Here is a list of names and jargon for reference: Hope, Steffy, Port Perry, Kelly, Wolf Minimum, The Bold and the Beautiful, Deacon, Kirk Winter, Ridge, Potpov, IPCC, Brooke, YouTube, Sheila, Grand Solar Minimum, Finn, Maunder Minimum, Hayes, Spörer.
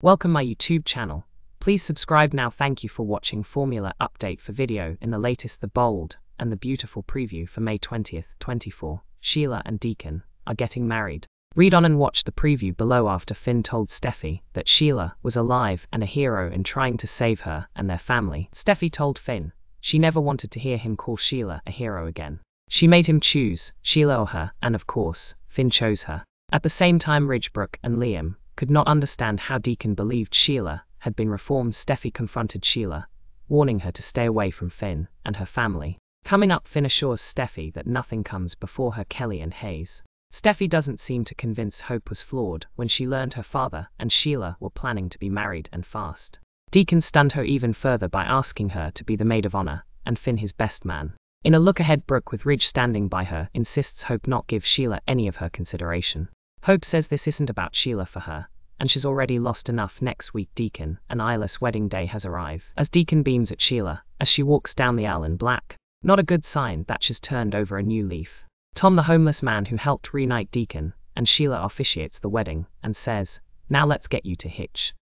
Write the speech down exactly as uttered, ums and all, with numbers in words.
Welcome my YouTube channel. Please subscribe now. Thank you for watching formula update for video in the latest The Bold and the Beautiful preview for May twentieth, twenty-four. Sheila and Deacon are getting married. Read on and watch the preview below after Finn told Steffy that Sheila was alive and a hero in trying to save her and their family. Steffy told Finn she never wanted to hear him call Sheila a hero again. She made him choose Sheila or her, and of course, Finn chose her. At the same time, Ridge, Brooke and Liam could not understand how Deacon believed Sheila had been reformed. Steffy confronted Sheila, warning her to stay away from Finn and her family. Coming up, Finn assures Steffy that nothing comes before her. Kelly and Hayes. Steffy doesn't seem to convince Hope was flawed when she learned her father and Sheila were planning to be married, and fast. Deacon stunned her even further by asking her to be the maid of honor, and Finn his best man. In a look ahead, Brooke, with Ridge standing by her, insists Hope not give Sheila any of her consideration. Hope says this isn't about Sheila for her, and she's already lost enough. Next week, Deacon and Isla's wedding day has arrived, as Deacon beams at Sheila as she walks down the aisle in black. Not a good sign that she's turned over a new leaf. Tom, the homeless man who helped reunite Deacon and Sheila, officiates the wedding and says, "Now let's get you to hitch."